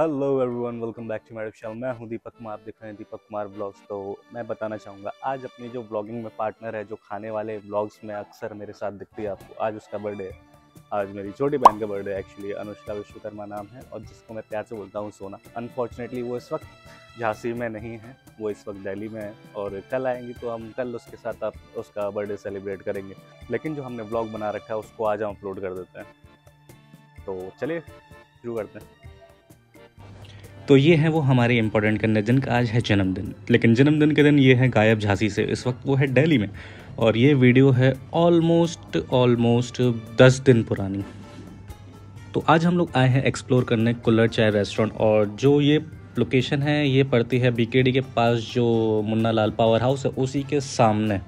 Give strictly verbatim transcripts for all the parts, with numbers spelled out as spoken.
Hello everyone, welcome back to my channel. मैं हूं दीपक कुमार, देख रहे हैं दीपक कुमार व्लॉग्स। तो मैं बताना चाहूँगा आज अपने जो व्लॉगिंग में पार्टनर है, जो खाने वाले व्लॉग्स में अक्सर मेरे साथ दिखती है आपको, आज उसका बर्थडे है। आज मेरी छोटी बहन का बर्थडे, एक्चुअली अनुष्का विश्वकर्मा नाम है और जिसको मैं प्यार से बोलता हूँ सोना। अनफॉर्चुनेटली वो इस वक्त झांसी में नहीं है, वो इस वक्त दिल्ली में है और कल आएंगी तो हम कल उसके साथ आप उसका बर्थडे सेलिब्रेट करेंगे। लेकिन जो हमने व्लॉग बना रखा है उसको आज हम अपलोड कर देते हैं। तो चलिए शुरू करते हैं। तो ये है वो हमारे इम्पोर्टेंट कन्या जिनका आज है जन्मदिन, लेकिन जन्मदिन के दिन ये है गायब झांसी से, इस वक्त वो है दिल्ली में। और ये वीडियो है ऑलमोस्ट ऑलमोस्ट दस दिन पुरानी। तो आज हम लोग आए हैं एक्सप्लोर करने कुल्लर चाय रेस्टोरेंट, और जो ये लोकेशन है ये पड़ती है बीकेडी के पास, जो मुन्ना लाल पावर हाउस है उसी के सामने।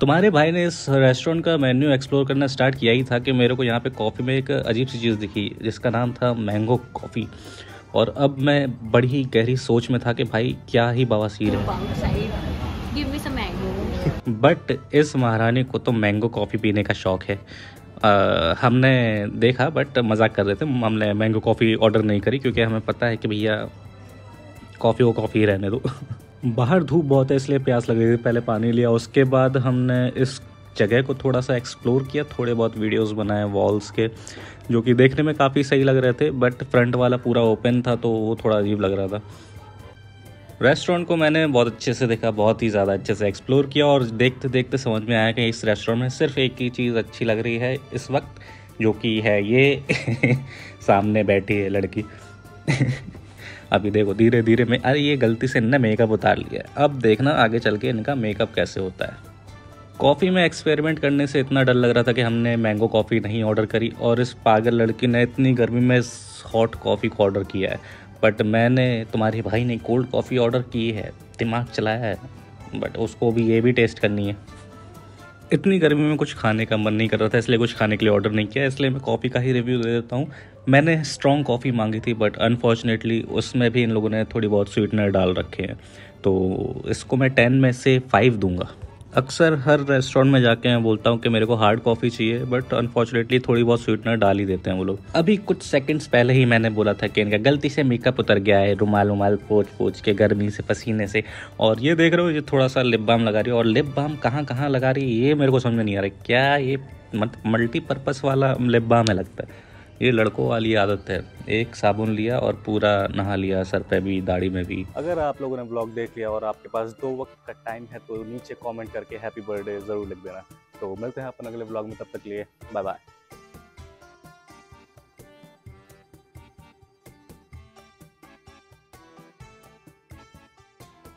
तुम्हारे भाई ने इस रेस्टोरेंट का मेन्यू एक्सप्लोर करना स्टार्ट किया ही था कि मेरे को यहाँ पर कॉफ़ी में एक अजीब सी चीज़ दिखी जिसका नाम था मैंगो कॉफ़ी। और अब मैं बड़ी ही गहरी सोच में था कि भाई क्या ही बवासीर है, बट इस महारानी को तो मैंगो कॉफ़ी पीने का शौक है। आ, हमने देखा, बट मजाक कर रहे थे, हमने मैंगो कॉफ़ी ऑर्डर नहीं करी क्योंकि हमें पता है कि भैया कॉफ़ी वो कॉफ़ी रहने दो। बाहर धूप बहुत है इसलिए प्यास लग रही थी, पहले पानी लिया। उसके बाद हमने इस जगह को थोड़ा सा एक्सप्लोर किया, थोड़े बहुत वीडियोस बनाए वॉल्स के, जो कि देखने में काफ़ी सही लग रहे थे, बट फ्रंट वाला पूरा ओपन था तो वो थोड़ा अजीब लग रहा था। रेस्टोरेंट को मैंने बहुत अच्छे से देखा, बहुत ही ज़्यादा अच्छे से एक्सप्लोर किया और देखते देखते समझ में आया कि इस रेस्टोरेंट में सिर्फ एक ही चीज़ अच्छी लग रही है इस वक्त, जो कि है ये सामने बैठी है लड़की। अभी देखो धीरे धीरे मैं, अरे ये गलती से इनने मेकअप उतार लिया, अब देखना आगे चल के इनका मेकअप कैसे होता है। कॉफ़ी में एक्सपेरिमेंट करने से इतना डर लग रहा था कि हमने मैंगो कॉफ़ी नहीं ऑर्डर करी और इस पागल लड़की ने इतनी गर्मी में इस हॉट कॉफ़ी को ऑर्डर किया है, बट मैंने, तुम्हारे भाई ने कोल्ड कॉफ़ी ऑर्डर की है, दिमाग चलाया है, बट उसको भी ये भी टेस्ट करनी है। इतनी गर्मी में कुछ खाने का मन नहीं कर रहा था इसलिए कुछ खाने के लिए ऑर्डर नहीं किया, इसलिए मैं कॉफ़ी का ही रिव्यू दे देता हूँ। मैंने स्ट्रॉन्ग कॉफ़ी मांगी थी, बट अनफॉर्चुनेटली उसमें भी इन लोगों ने थोड़ी बहुत स्वीटनर डाल रखे हैं, तो इसको मैं टेन में से फाइव दूँगा। अक्सर हर रेस्टोरेंट में जाके मैं बोलता हूँ कि मेरे को हार्ड कॉफ़ी चाहिए, बट अनफॉर्चुनेटली थोड़ी बहुत स्वीटनर डाल ही देते हैं वो लोग। अभी कुछ सेकंड्स पहले ही मैंने बोला था कि इनका गलती से मेकअप उतर गया है, रुमाल उमाल पोंछ पोंछ के गर्मी से पसीने से, और ये देख रहे हो ये थोड़ा सा लिप बाम लगा रही है, और लिप बाम कहाँ कहाँ लगा रही है ये मेरे को समझ में नहीं आ रहा। क्या ये मल्टीपर्पज़ वाला लिप बाम है? लगता है ये लड़कों वाली आदत है। एक साबुन लिया और पूरा नहा लिया, सर पे भी दाढ़ी में भी। अगर आप लोगों ने व्लॉग देख लिया और आपके पास दो वक्त का टाइम है तो नीचे कमेंट करके हैप्पी बर्थडे ज़रूर लिख देना। तो मिलते हैं अपन अगले व्लॉग में, तब तक लिए बाय बाय।